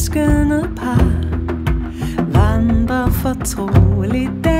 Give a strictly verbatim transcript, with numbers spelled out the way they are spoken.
skønnet par vandrer fortroligt der.